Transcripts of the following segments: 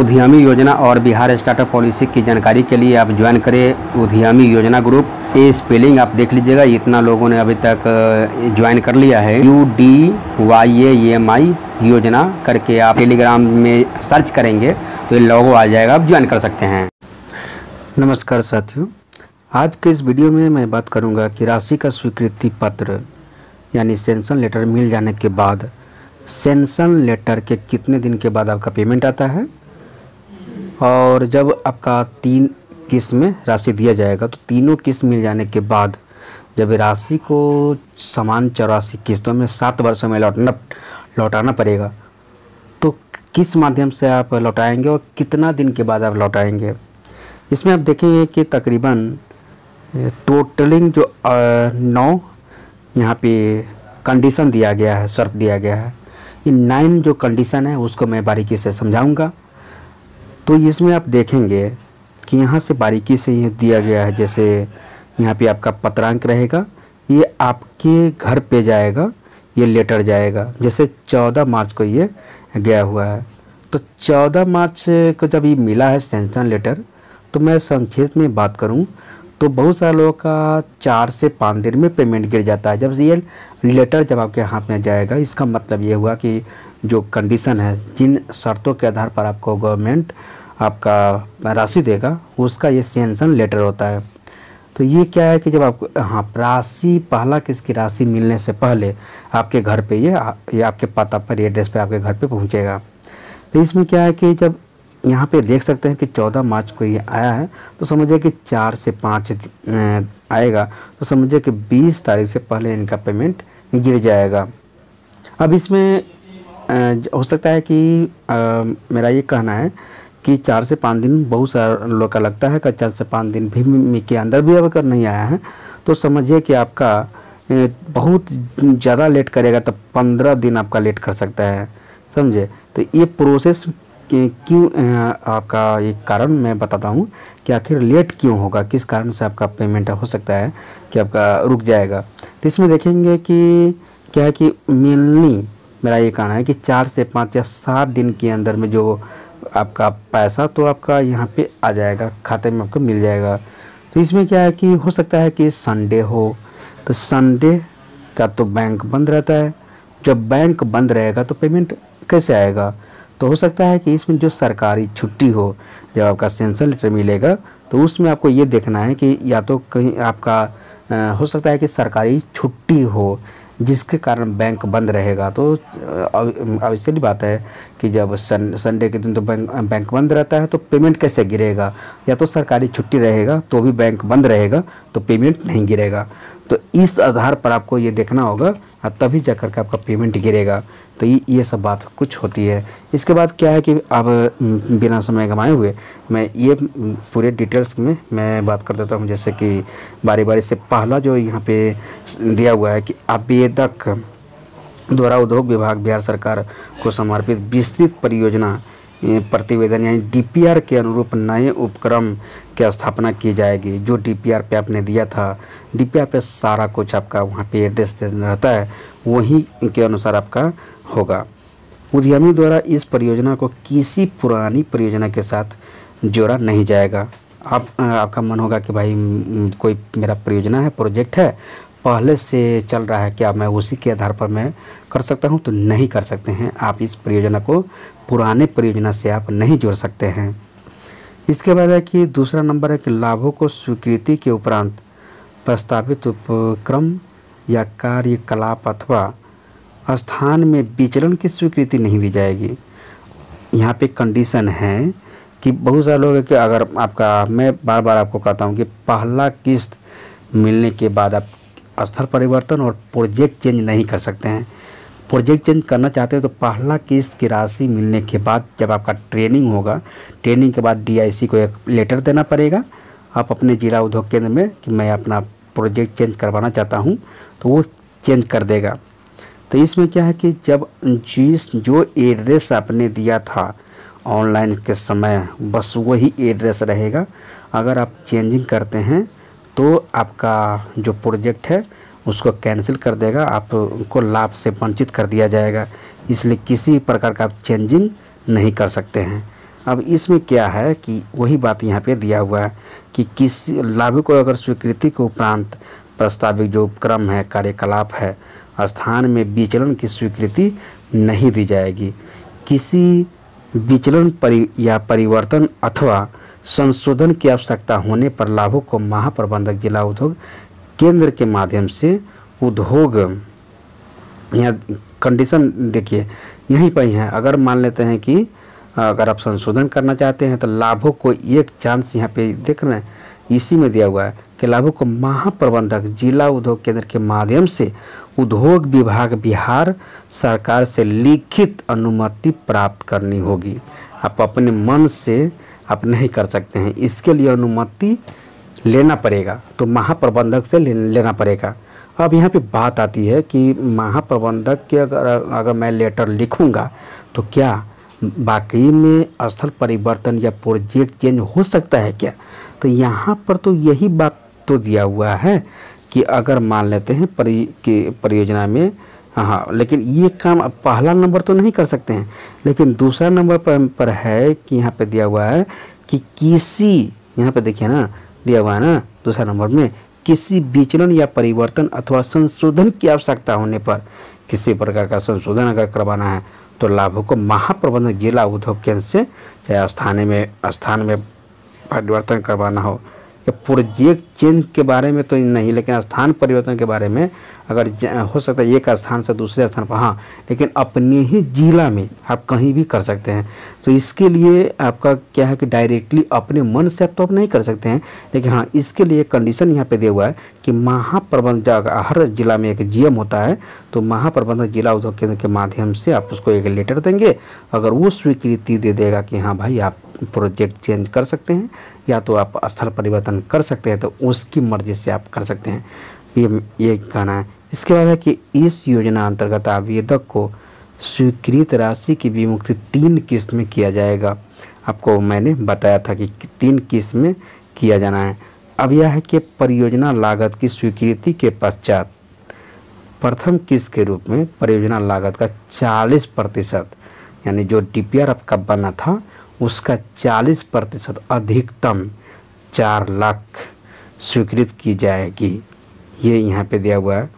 उद्यमी योजना और बिहार स्टार्टअप पॉलिसी की जानकारी के लिए आप ज्वाइन करें उद्यमी योजना ग्रुप। ये स्पेलिंग आप देख लीजिएगा, इतना लोगों ने अभी तक ज्वाइन कर लिया है। UDYAMI योजना करके आप टेलीग्राम में सर्च करेंगे तो ये लोगो आ जाएगा, आप ज्वाइन कर सकते हैं। नमस्कार साथियों, आज के इस वीडियो में मैं बात करूँगा कि राशि का स्वीकृति पत्र यानी सेंक्शन लेटर मिल जाने के बाद सेंक्शन लेटर के कितने दिन के बाद आपका पेमेंट आता है, और जब आपका 3 किस्त में राशि दिया जाएगा तो तीनों किस्त मिल जाने के बाद जब राशि को समान 84 किस्तों में 7 वर्षों में लौटाना पड़ेगा तो किस माध्यम से आप लौटाएंगे और कितना दिन के बाद आप लौटाएंगे। इसमें आप देखेंगे कि तकरीबन टोटलिंग जो 9 यहाँ पे कंडीशन दिया गया है, शर्त दिया गया है, इन 9 जो कंडीशन है उसको मैं बारीकी से समझाऊंगा। तो इसमें आप देखेंगे कि यहाँ से बारीकी से ये दिया गया है। जैसे यहाँ पे आपका पत्रांक रहेगा, ये आपके घर पे जाएगा, ये लेटर जाएगा। जैसे 14 मार्च को ये गया हुआ है, तो 14 मार्च को जब ये मिला है सेंक्शन लेटर, तो मैं संक्षेप में बात करूँ तो बहुत सारे लोगों का 4 से 5 दिन में पेमेंट गिर जाता है। जब ये लेटर जब आपके हाथ में जाएगा, इसका मतलब ये हुआ कि जो कंडीशन है, जिन शर्तों के आधार पर आपको गवर्नमेंट आपका राशि देगा, उसका ये सेंक्शन लेटर होता है। तो ये क्या है कि जब आप राशि पहला किस्त की राशि मिलने से पहले आपके घर पे ये आपके पता पर, ये एड्रेस पर आपके घर पे पहुँचेगा। तो इसमें क्या है कि जब यहाँ पे देख सकते हैं कि 14 मार्च को ये आया है, तो समझिए कि 4 से 5 आएगा, तो समझिए कि 20 तारीख से पहले इनका पेमेंट गिर जाएगा। अब इसमें हो सकता है कि मेरा ये कहना है कि 4 से 5 दिन बहुत सारे लोगों का लगता है कि 4 से 5 दिन भी के अंदर भी अगर नहीं आया है तो समझिए कि आपका बहुत ज़्यादा लेट करेगा, तब 15 दिन आपका लेट कर सकता है, समझे। तो ये प्रोसेस क्यों आपका, एक कारण मैं बताता हूँ कि आखिर लेट क्यों होगा, किस कारण से आपका पेमेंट हो सकता है कि आपका रुक जाएगा। तो इसमें देखेंगे कि क्या है कि मेनली मेरा ये कहना है कि 4 से 5 या 7 दिन के अंदर में जो आपका पैसा तो आपका यहाँ पे आ जाएगा, खाते में आपको मिल जाएगा। तो इसमें क्या है कि हो सकता है कि संडे हो, तो संडे का तो बैंक बंद रहता है, जब बैंक बंद रहेगा तो पेमेंट कैसे आएगा। तो हो सकता है कि इसमें जो सरकारी छुट्टी हो, जब आपका सेंक्शन लेटर मिलेगा तो उसमें आपको ये देखना है कि या तो कहीं आपका हो सकता है कि सरकारी छुट्टी हो जिसके कारण बैंक बंद रहेगा। तो ऑब्वियसली बात है कि जब संडे के दिन तो बैंक बंद रहता है, तो पेमेंट कैसे गिरेगा। या तो सरकारी छुट्टी रहेगा तो भी बैंक बंद रहेगा तो पेमेंट नहीं गिरेगा। तो इस आधार पर आपको ये देखना होगा और तभी जाकर के आपका पेमेंट गिरेगा। तो ये सब बात कुछ होती है। इसके बाद क्या है कि अब बिना समय गंवाए हुए मैं ये पूरे डिटेल्स में मैं बात कर देता हूँ, जैसे कि बारी बारी से। पहला जो यहाँ पे दिया हुआ है कि आवेदक द्वारा उद्योग विभाग बिहार सरकार को समर्पित विस्तृत परियोजना प्रतिवेदन यानी DPR के अनुरूप नए उपक्रम की स्थापना की जाएगी। जो DPR पे आपने दिया था, DPR पे सारा कुछ आपका वहाँ पे एड्रेस रहता है, वही के अनुसार आपका होगा। उद्यमी द्वारा इस परियोजना को किसी पुरानी परियोजना के साथ जोड़ा नहीं जाएगा। आपका मन होगा कि भाई कोई मेरा परियोजना है, प्रोजेक्ट है, पहले से चल रहा है, क्या मैं उसी के आधार पर मैं कर सकता हूं? तो नहीं कर सकते हैं। आप इस परियोजना को पुराने परियोजना से आप नहीं जोड़ सकते हैं। इसके बाद है कि दूसरा नंबर है कि लाभों को स्वीकृति के उपरांत प्रस्तावित उपक्रम या कार्यकलाप अथवा स्थान में विचलन की स्वीकृति नहीं दी जाएगी। यहाँ पे कंडीशन है कि बहुत सारे लोग कि अगर आपका, मैं बार बार आपको कहता हूँ कि पहला किस्त मिलने के बाद आप स्थल परिवर्तन और प्रोजेक्ट चेंज नहीं कर सकते हैं। प्रोजेक्ट चेंज करना चाहते हो तो पहला किस्त की राशि मिलने के बाद जब आपका ट्रेनिंग होगा, ट्रेनिंग के बाद DIC को एक लेटर देना पड़ेगा आप अपने जिला उद्योग केंद्र में कि मैं अपना प्रोजेक्ट चेंज करवाना चाहता हूँ, तो वो चेंज कर देगा। तो इसमें क्या है कि जब जो एड्रेस आपने दिया था ऑनलाइन के समय, बस वही एड्रेस रहेगा। अगर आप चेंजिंग करते हैं तो आपका जो प्रोजेक्ट है उसको कैंसिल कर देगा, आपको लाभ से वंचित कर दिया जाएगा। इसलिए किसी प्रकार का आप चेंजिंग नहीं कर सकते हैं। अब इसमें क्या है कि वही बात यहाँ पे दिया हुआ है कि किसी लाभ को अगर स्वीकृति के उपरांत प्रस्तावित जो उपक्रम है, कार्यकलाप है, स्थान में विचलन की स्वीकृति नहीं दी जाएगी। किसी विचलन या परिवर्तन अथवा संशोधन की आवश्यकता होने पर लाभों को महाप्रबंधक जिला उद्योग केंद्र के माध्यम से उद्योग या कंडीशन देखिए यहीं पर ही है। अगर मान लेते हैं कि अगर आप संशोधन करना चाहते हैं तो लाभों को एक चांस यहाँ पे देख रहे हैं, इसी में दिया हुआ है कि लाभों को महाप्रबंधक जिला उद्योग केंद्र के माध्यम से उद्योग विभाग बिहार सरकार से लिखित अनुमति प्राप्त करनी होगी। आप अपने मन से आप नहीं कर सकते हैं, इसके लिए अनुमति लेना पड़ेगा, तो महाप्रबंधक से लेना पड़ेगा। अब यहाँ पे बात आती है कि महाप्रबंधक के अगर मैं लेटर लिखूँगा तो क्या वाकई में स्थल परिवर्तन या प्रोजेक्ट चेंज हो सकता है क्या? तो यहाँ पर तो यही बात तो दिया हुआ है कि अगर मान लेते हैं परियोजना में, हाँ, लेकिन ये काम पहला नंबर तो नहीं कर सकते हैं, लेकिन दूसरा नंबर पर है कि यहाँ पे दिया हुआ है कि किसी, यहाँ पे देखिए ना दिया हुआ है ना दूसरा नंबर में, किसी विचलन या परिवर्तन अथवा संशोधन की आवश्यकता होने पर, किसी प्रकार का संशोधन अगर करवाना है तो लाभों को महाप्रबंधक जिला उद्योग केंद्र से, चाहे स्थान में परिवर्तन करवाना हो या प्रोजेक्ट चेंज के बारे में तो नहीं, लेकिन स्थान परिवर्तन के बारे में अगर हो सकता है एक स्थान से दूसरे स्थान पर, हाँ, लेकिन अपने ही जिला में आप कहीं भी कर सकते हैं। तो इसके लिए आपका क्या है कि डायरेक्टली अपने मन से आप तो आप नहीं कर सकते हैं, लेकिन हाँ, इसके लिए कंडीशन यहाँ पे दिया हुआ है कि महाप्रबंधक, हर जिला में एक जीएम होता है, तो महाप्रबंधक जिला उद्योग केंद्र के माध्यम से आप उसको एक लेटर देंगे, अगर वो स्वीकृति दे देगा कि हाँ भाई आप प्रोजेक्ट चेंज कर सकते हैं या तो आप स्थल परिवर्तन कर सकते हैं, तो उसकी मर्जी से आप कर सकते हैं, ये कहना है। इसके बाद है कि इस योजना अंतर्गत आवेदक को स्वीकृत राशि की विमुक्ति 3 किस्त में किया जाएगा। आपको मैंने बताया था कि 3 किस्त में किया जाना है। अब यह है कि परियोजना लागत की स्वीकृति के पश्चात प्रथम किस्त के रूप में परियोजना लागत का 40% यानी जो DPR आपका बना था उसका 40% अधिकतम 4 लाख स्वीकृत की जाएगी, ये यहाँ पे दिया हुआ है।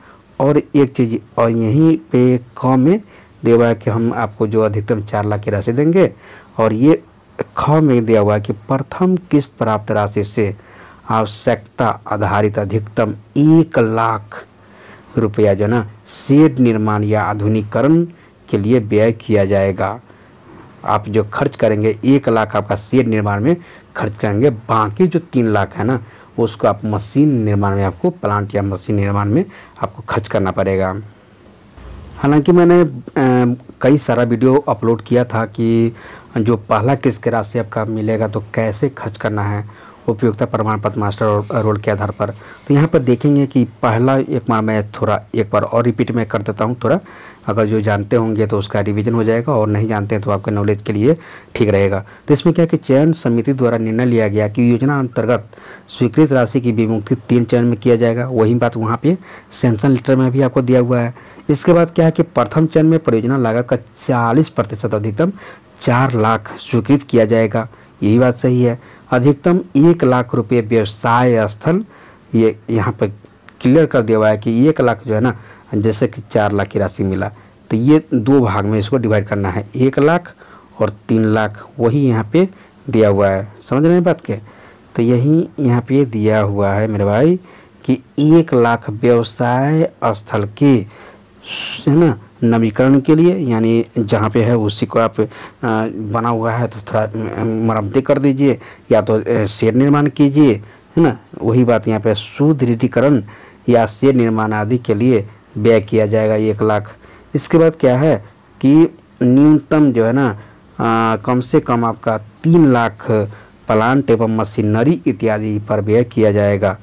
और एक चीज़ और यहीं पे ख में दिया हुआ है कि हम आपको जो अधिकतम 4 लाख की राशि देंगे, और ये ख में दिया हुआ है कि प्रथम किस्त प्राप्त राशि से आवश्यकता आधारित अधिकतम 1 लाख रुपया जो ना शेड निर्माण या आधुनिकीकरण के लिए व्यय किया जाएगा। आप जो खर्च करेंगे 1 लाख आपका शेड निर्माण में खर्च करेंगे, बाकी जो 3 लाख है ना उसको आप मशीन निर्माण में, आपको प्लांट या मशीन निर्माण में आपको खर्च करना पड़ेगा। हालांकि मैंने कई सारा वीडियो अपलोड किया था कि जो पहला किस्त की राशि आपका मिलेगा तो कैसे खर्च करना है, उपयोगिता प्रमाण पत्र, मास्टर रोल के आधार पर। तो यहाँ पर देखेंगे कि पहला, एक बार मैं थोड़ा एक बार और रिपीट मैं कर देता हूँ, थोड़ा अगर जो जानते होंगे तो उसका रिवीजन हो जाएगा और नहीं जानते हैं तो आपके नॉलेज के लिए ठीक रहेगा। तो इसमें क्या है कि चयन समिति द्वारा निर्णय लिया गया कि योजना अंतर्गत स्वीकृत राशि की विमुक्ति 3 चरण में किया जाएगा, वही बात वहाँ पर सैंक्शन लेटर में भी आपको दिया हुआ है। इसके बाद क्या है कि प्रथम चरण में परियोजना लागत का 40% अधिकतम 4 लाख स्वीकृत किया जाएगा, यही बात सही है। अधिकतम 1 लाख रुपये व्यवसाय स्थल, ये यहाँ पर क्लियर कर दिया हुआ है कि 1 लाख जो है ना, जैसे कि 4 लाख की राशि मिला तो ये 2 भाग में इसको डिवाइड करना है, 1 लाख और 3 लाख, वही यहाँ पे दिया हुआ है। समझ रहे हैं बात के? तो यही यहाँ पे दिया हुआ है मेरे भाई कि 1 लाख व्यवसाय स्थल के, है ना, नवीकरण के लिए, यानी जहाँ पे है उसी को आप बना हुआ है तो थोड़ा मरम्मती कर दीजिए या तो शेड निर्माण कीजिए, है ना, वही बात यहाँ पे सुदृढ़ीकरण या शेड निर्माण आदि के लिए व्यय किया जाएगा 1 लाख। इसके बाद क्या है कि न्यूनतम जो है ना कम से कम आपका 3 लाख प्लांट एवं मशीनरी इत्यादि पर व्यय किया जाएगा।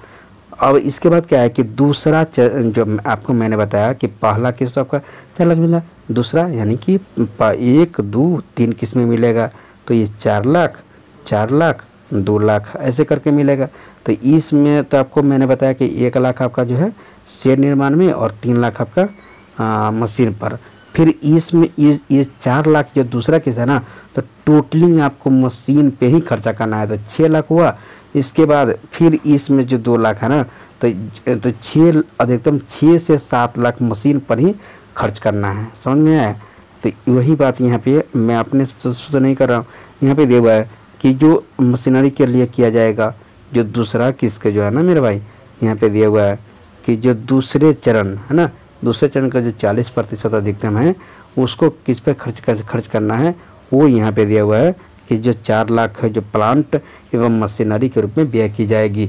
अब इसके बाद क्या है कि दूसरा जो आपको मैंने बताया कि पहला किस्त तो आपका 4 लाख मिला, दूसरा यानी कि 1, 2, 3 किस्त में मिलेगा, तो ये 4 लाख, 4 लाख, 2 लाख ऐसे करके मिलेगा। तो इसमें तो आपको मैंने बताया कि 1 लाख आपका जो है शेड निर्माण में और 3 लाख आपका मशीन पर, फिर इसमें ये 4 लाख जो दूसरा केस है ना, तो टोटलिंग आपको मशीन पे ही खर्चा करना है, तो 6 लाख हुआ। इसके बाद फिर इसमें जो 2 लाख है ना, तो छः, अधिकतम 6 से 7 लाख मशीन पर ही खर्च करना है। समझ में आया? तो वही बात यहाँ पे मैं अपने से नहीं कर रहा हूँ, यहाँ पे दिया हुआ है कि जो मशीनरी के लिए किया जाएगा, जो दूसरा किस्त जो है ना मेरे भाई, यहाँ पे दिया हुआ है कि जो दूसरे चरण है ना, दूसरे चरण का जो 40% अधिकतम है उसको किस पे खर्च करना है, वो यहाँ पे दिया हुआ है कि जो 4 लाख है जो प्लांट एवं मशीनरी के रूप में व्यय की जाएगी।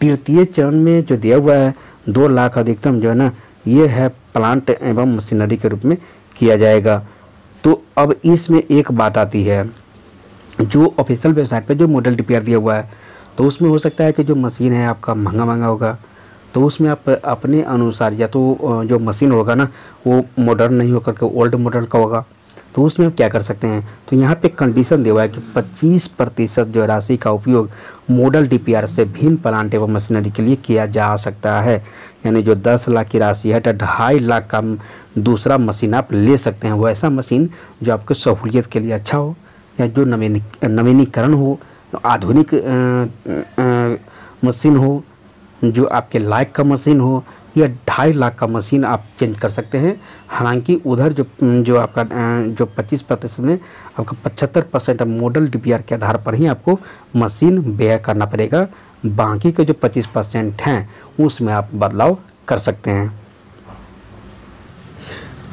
तृतीय चरण में जो दिया हुआ है 2 लाख अधिकतम जो है ना, ये है प्लांट एवं मशीनरी के रूप में किया जाएगा। तो अब इसमें एक बात आती है, जो ऑफिशियल वेबसाइट पे जो मॉडल रिपेयर दिया हुआ है, तो उसमें हो सकता है कि जो मशीन है आपका महंगा होगा, तो उसमें आप अपने अनुसार, या तो जो मशीन होगा ना वो मॉडर्न नहीं होकर के ओल्ड मॉडल का होगा, तो उसमें हम क्या कर सकते हैं, तो यहाँ पे कंडीशन दिया हुआ है कि 25% जो राशि का उपयोग मॉडल डीपीआर से भिन्न प्लांट एवं मशीनरी के लिए किया जा सकता है। यानी जो 10 लाख की राशि है तो 2.5 लाख का दूसरा मशीन आप ले सकते हैं, वो ऐसा मशीन जो आपके सहूलियत के लिए अच्छा हो, या जो नवीनीकरण हो, आधुनिक मशीन हो, जो आपके लायक का मशीन हो, या 2.5 लाख का मशीन आप चेंज कर सकते हैं। हालांकि उधर जो आपका जो 25% में आपका 75% मॉडल डीपीआर के आधार पर ही आपको मशीन व्यय करना पड़ेगा, बाकी के जो 25% हैं उसमें आप बदलाव कर सकते हैं।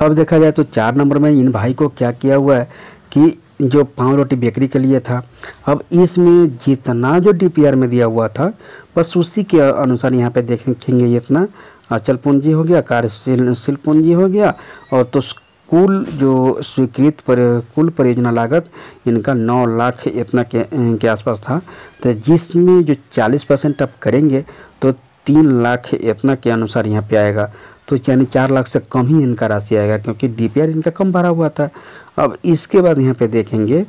अब देखा जाए तो 4 नंबर में इन भाई को क्या किया हुआ है कि जो पाव रोटी बेकरी के लिए था, अब इसमें जितना जो डीपीआर में दिया हुआ था बस उसी के अनुसार यहाँ पे देखेंगे, इतना अचल पूंजी हो गया, कार्यशील पूंजी हो गया, और तो कुल जो स्वीकृत पर कुल परियोजना लागत इनका 9 लाख इतना के आसपास था, तो जिसमें जो 40% आप करेंगे तो 3 लाख इतना के अनुसार यहाँ पे आएगा। तो यानी 4 लाख से कम ही इनका राशि आएगा, क्योंकि डीपीआर इनका कम भरा हुआ था। अब इसके बाद यहाँ पे देखेंगे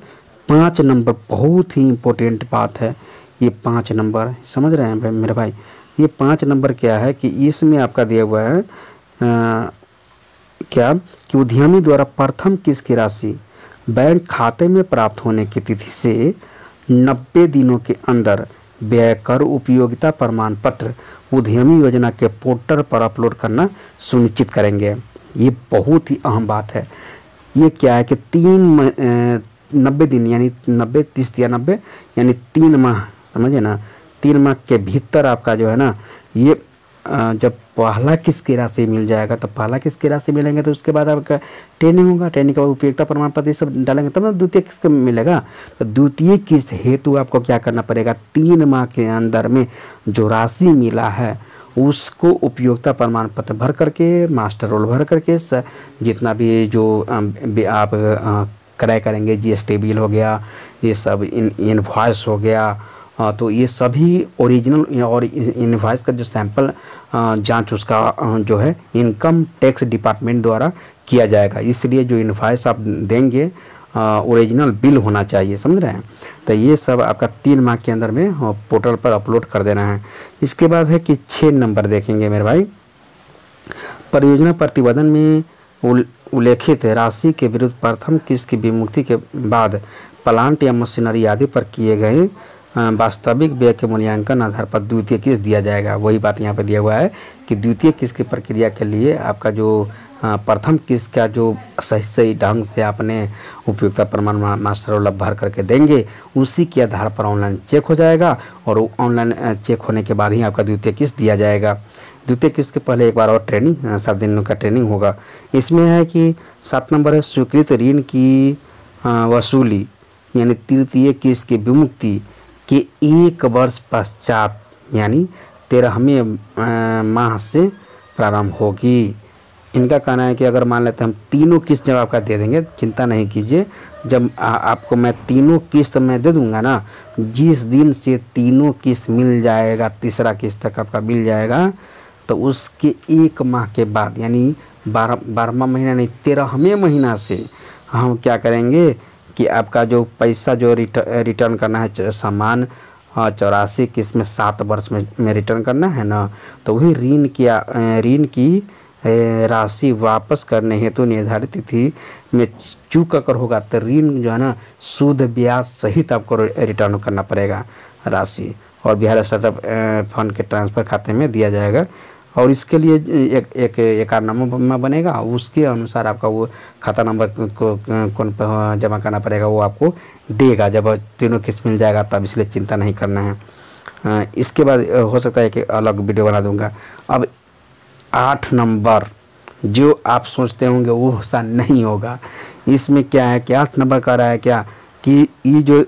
5 नंबर, बहुत ही इम्पोर्टेंट बात है ये 5 नंबर, समझ रहे हैं मेरे भाई? ये 5 नंबर क्या है कि इसमें आपका दिया हुआ है क्या कि उद्यमी द्वारा प्रथम किस्त की राशि बैंक खाते में प्राप्त होने की तिथि से 90 दिनों के अंदर व्यय कर उपयोगिता प्रमाण पत्र उद्यमी योजना के पोर्टल पर अपलोड करना सुनिश्चित करेंगे। ये बहुत ही अहम बात है। ये क्या है कि 90 दिन यानी 90 30 या 90 यानी 3 माह, समझे ना, 3 माह के भीतर आपका जो है ना ये जब पहला किस्त की राशि मिल जाएगा, तो पहला किस्त की राशि मिलेंगे तो उसके बाद आपका ट्रेनिंग होगा, ट्रेनिंग के बाद उपयोगिता प्रमाण पत्र ये सब डालेंगे तब ना द्वितीय किस्त मिलेगा। तो द्वितीय किस्त हेतु आपको क्या करना पड़ेगा, 3 माह के अंदर में जो राशि मिला है उसको उपयोगिता प्रमाण पत्र भर करके, मास्टर रोल भर करके, जितना भी जो आप क्रय करेंगे, GST बिल हो गया, ये सब इनवॉइस हो गया, तो ये सभी ओरिजिनल और इनवॉइस का जो सैंपल जांच उसका जो है इनकम टैक्स डिपार्टमेंट द्वारा किया जाएगा। इसलिए जो इनवॉइस आप देंगे ओरिजिनल बिल होना चाहिए, समझ रहे हैं? तो ये सब आपका 3 माह के अंदर में पोर्टल पर अपलोड कर देना है। इसके बाद है कि 6 नंबर देखेंगे मेरे भाई, परियोजना प्रतिवेदन में उल्लेखित राशि के विरुद्ध प्रथम किस्त की विमुक्ति के बाद प्लांट या मशीनरी आदि पर किए गए वास्तविक व्यय के मूल्यांकन आधार पर द्वितीय किस्त दिया जाएगा। वही बात यहाँ पे दिया हुआ है कि द्वितीय किस्त की प्रक्रिया के लिए आपका जो प्रथम किस्त का जो सही ढंग से आपने उपयोगिता प्रमाण मास्टर रोल भर करके देंगे, उसी के आधार पर ऑनलाइन चेक हो जाएगा, और ऑनलाइन चेक होने के बाद ही आपका द्वितीय किस्त दिया जाएगा। द्वितीय किस्त के पहले एक बार और ट्रेनिंग, 7 दिनों का ट्रेनिंग होगा। इसमें है कि 7 नंबर है स्वीकृत ऋण की वसूली यानी तृतीय किस्त की विमुक्ति के 1 वर्ष पश्चात यानी 13वें माह से प्रारंभ होगी। इनका कहना है कि अगर मान लेते हैं हम तीनों किस्त जब आपका दे देंगे, चिंता नहीं कीजिए, जब आपको मैं तीनों किस्त मैं दे दूंगा ना, जिस दिन से तीनों किस्त मिल जाएगा, तीसरा किस्त तक आपका मिल जाएगा, तो उसके 1 माह के बाद यानी 12वां महीना नहीं 13वें महीना से हम क्या करेंगे कि आपका जो पैसा जो रिटर्न करना है, सामान 84 किस्त में 7 वर्ष में रिटर्न करना है ना, तो वही ऋण की राशि वापस करने हेतु निर्धारित तिथि में चूक कर होगा तो ऋण जो है ना सूद ब्याज सहित आपको रिटर्न करना पड़ेगा राशि, और बिहार स्टार्टअप फंड के ट्रांसफ़र खाते में दिया जाएगा। और इसके लिए एक कारनामा बनेगा, उसके अनुसार आपका वो खाता नंबर को कौन पर जमा करना पड़ेगा वो आपको देगा। जब तीनों किस्त मिल जाएगा तब, इसलिए चिंता नहीं करना है। इसके बाद हो सकता है कि अलग वीडियो बना दूंगा। अब 8 नंबर जो आप सोचते होंगे वो हिस्सा नहीं होगा। इसमें क्या है कि 8 नंबर कह रहा है क्या कि ये जो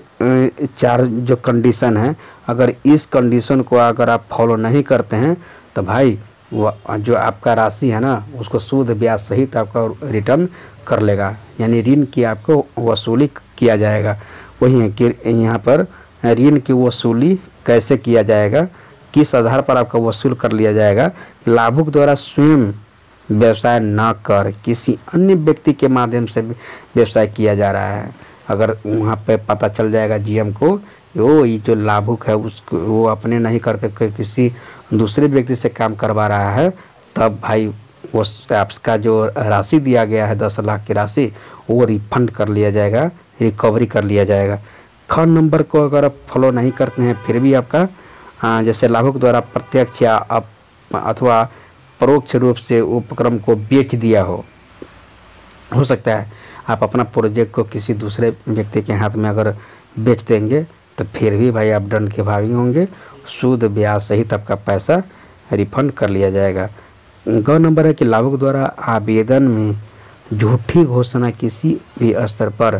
4 जो कंडीशन है, अगर इस कंडीशन को अगर आप फॉलो नहीं करते हैं तो भाई वह जो आपका राशि है ना उसको सूद ब्याज सहित आपका रिटर्न कर लेगा, यानी ऋण की आपको वसूली किया जाएगा। वही है कि यहाँ पर ऋण की वसूली कैसे किया जाएगा, किस आधार पर आपका वसूल कर लिया जाएगा। लाभुक द्वारा स्वयं व्यवसाय ना कर किसी अन्य व्यक्ति के माध्यम से व्यवसाय किया जा रहा है, अगर वहाँ पे पता चल जाएगा जीएम को वो ये जो लाभुक है उसको वो अपने नहीं करके किसी दूसरे व्यक्ति से काम करवा रहा है, तब भाई वो आपका जो राशि दिया गया है 10 लाख की राशि वो रिफंड कर लिया जाएगा, रिकवरी कर लिया जाएगा। 6 नंबर को अगर आप फॉलो नहीं करते हैं फिर भी आपका जैसे लाभुक द्वारा प्रत्यक्ष या अथवा परोक्ष रूप से उपक्रम को बेच दिया हो सकता है आप अपना प्रोजेक्ट को किसी दूसरे व्यक्ति के हाथ में अगर बेच देंगे तो फिर भी भाई आप दंड के भागी होंगे, सूद ब्याज सहित आपका पैसा रिफंड कर लिया जाएगा। ग नंबर है कि लाभुक द्वारा आवेदन में झूठी घोषणा किसी भी स्तर पर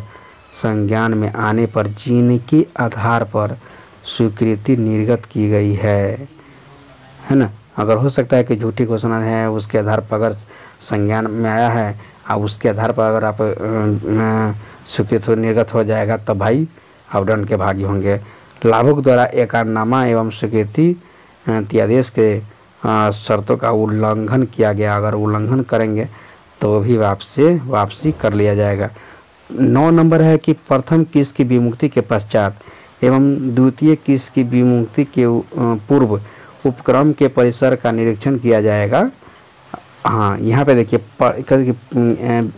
संज्ञान में आने पर जिनके आधार पर स्वीकृति निर्गत की गई है ना, अगर हो सकता है कि झूठी घोषणा है उसके आधार पर अगर संज्ञान में आया है और उसके आधार पर अगर आप स्वीकृति निर्गत हो जाएगा तो भाई आप दंड के भागी होंगे। लाभुक द्वारा एकनामा एवं स्वीकृति त्यादेश के शर्तों का उल्लंघन किया गया, अगर उल्लंघन करेंगे तो भी वापसी कर लिया जाएगा। 9 नंबर है कि प्रथम किस्त की विमुक्ति के पश्चात एवं द्वितीय किस्त की विमुक्ति के पूर्व उपक्रम के परिसर का निरीक्षण किया जाएगा। हाँ, यहाँ पे देखिए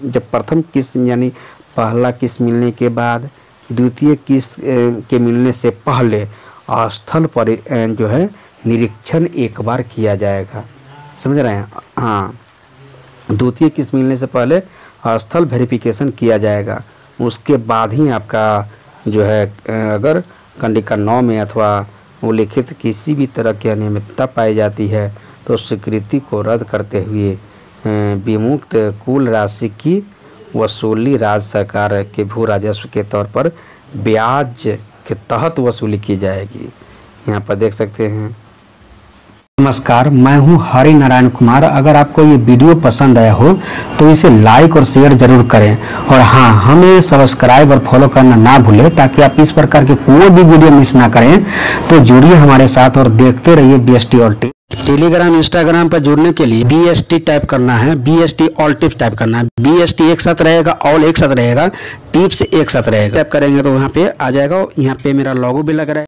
जब प्रथम किस्त यानी पहला किस्त मिलने के बाद द्वितीय किस्त के मिलने से पहले स्थल पर जो है निरीक्षण एक बार किया जाएगा, समझ रहे हैं। हाँ, द्वितीय किस्त मिलने से पहले स्थल वेरिफिकेशन किया जाएगा, उसके बाद ही आपका जो है अगर कंडिका 9 में अथवा उल्लिखित किसी भी तरह की अनियमितता पाई जाती है तो स्वीकृति को रद्द करते हुए विमुक्त कुल राशि की वसूली राज्य सरकार के भू राजस्व के तौर पर ब्याज के तहत वसूली की जाएगी। यहाँ पर देख सकते हैं। नमस्कार, मैं हूँ हरि नारायण कुमार। अगर आपको ये वीडियो पसंद आया हो तो इसे लाइक और शेयर जरूर करें, और हाँ, हमें सब्सक्राइब और फॉलो करना ना भूलें ताकि आप इस प्रकार के कोई भी वीडियो मिस ना करें। तो जुड़िए हमारे साथ और देखते रहिए bstalltips। टेलीग्राम इंस्टाग्राम पर जुड़ने के लिए BST टाइप करना है, bstalltips टाइप करना है। BST एक साथ रहेगा, ऑल एक साथ रहेगा, टिप्स एक साथ रहेगा। टाइप करेंगे तो वहाँ पे आ जाएगा। यहाँ पे मेरा लॉगो भी लग रहा है।